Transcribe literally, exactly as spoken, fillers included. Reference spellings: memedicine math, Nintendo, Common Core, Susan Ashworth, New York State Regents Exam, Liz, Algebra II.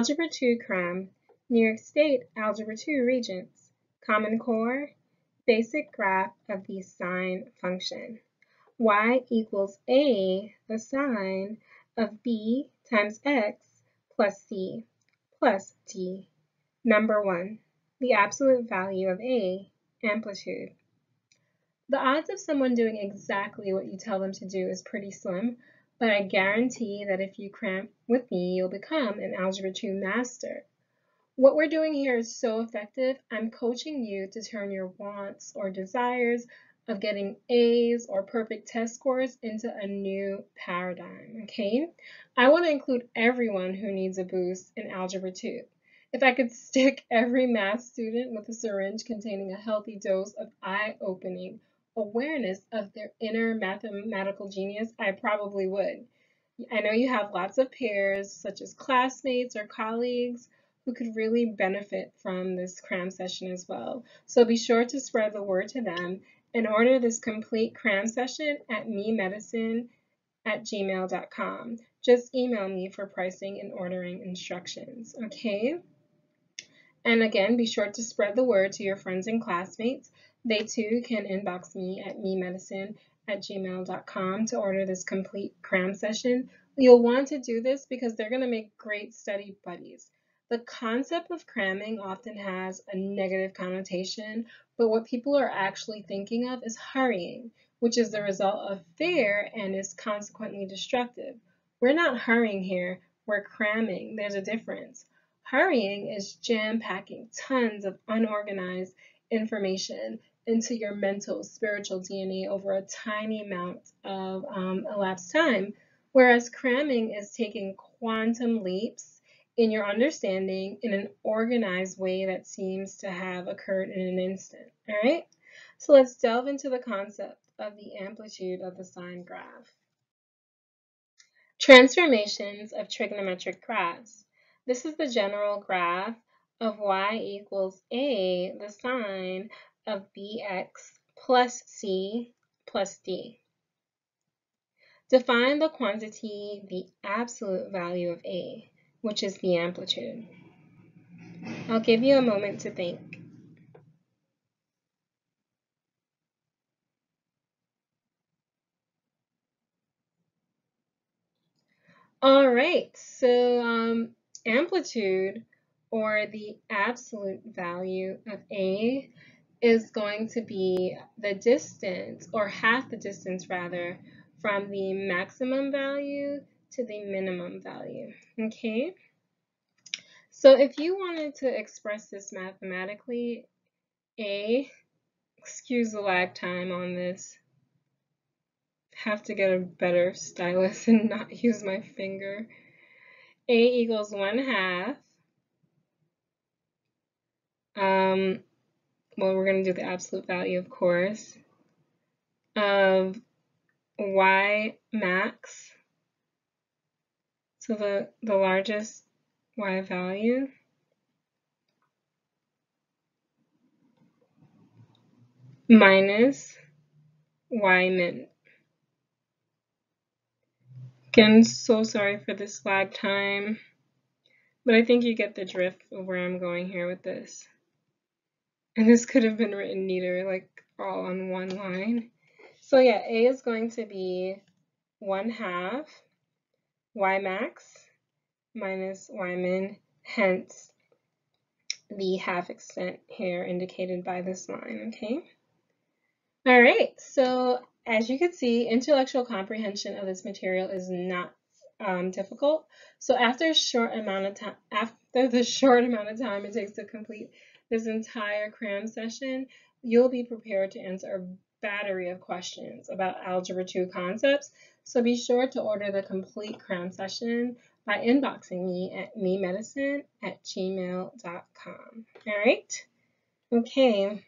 Algebra two Chem, New York State Algebra two Regents, Common Core, Basic Graph of the Sine Function. Y equals A, the sine of B times X plus C plus D. Number one, the absolute value of A, amplitude. The odds of someone doing exactly what you tell them to do is pretty slim, but I guarantee that if you cram with me, you'll become an Algebra two master. What we're doing here is so effective, I'm coaching you to turn your wants or desires of getting A's or perfect test scores into a new paradigm, okay? I want to include everyone who needs a boost in Algebra two. If I could stick every math student with a syringe containing a healthy dose of eye-opening awareness of their inner mathematical genius, I probably would. I know you have lots of peers, such as classmates or colleagues, who could really benefit from this cram session as well. So be sure to spread the word to them and order this complete cram session at memedicine at gmail dot com. Just email me for pricing and ordering instructions, okay? And again, be sure to spread the word to your friends and classmates. They too can inbox me at memedicine at gmail dot com to order this complete cram session. You'll want to do this because they're going to make great study buddies. The concept of cramming often has a negative connotation, but what people are actually thinking of is hurrying, which is the result of fear and is consequently destructive. We're not hurrying here, we're cramming. There's a difference. Hurrying is jam-packing tons of unorganized information into your mental, spiritual D N A over a tiny amount of um, elapsed time, whereas cramming is taking quantum leaps in your understanding in an organized way that seems to have occurred in an instant, all right? So let's delve into the concept of the amplitude of the sine graph. Transformations of trigonometric graphs. This is the general graph of y equals a, the sine of bx plus c plus d. Define the quantity, the absolute value of a, which is the amplitude. I'll give you a moment to think. All right, so um, amplitude, or the absolute value of A, is going to be the distance, or half the distance rather, from the maximum value to the minimum value, okay? So if you wanted to express this mathematically, A, excuse the lag time on this, have to get a better stylus and not use my finger. A equals one half, um, well, we're gonna do the absolute value, of course, of y max, so the, the largest y value, minus y min. Again, so sorry for this lag time, but I think you get the drift of where I'm going here with this. And this could have been written neater, like all on one line. So yeah, A is going to be one half y max minus y min, hence the half extent here indicated by this line, okay? All right, so as you can see, intellectual comprehension of this material is not um, difficult. So after a short amount of time, after the short amount of time it takes to complete this entire cram session, you'll be prepared to answer a battery of questions about Algebra two concepts. So be sure to order the complete cram session by inboxing me at memedicine at gmail dot com. All right? Okay.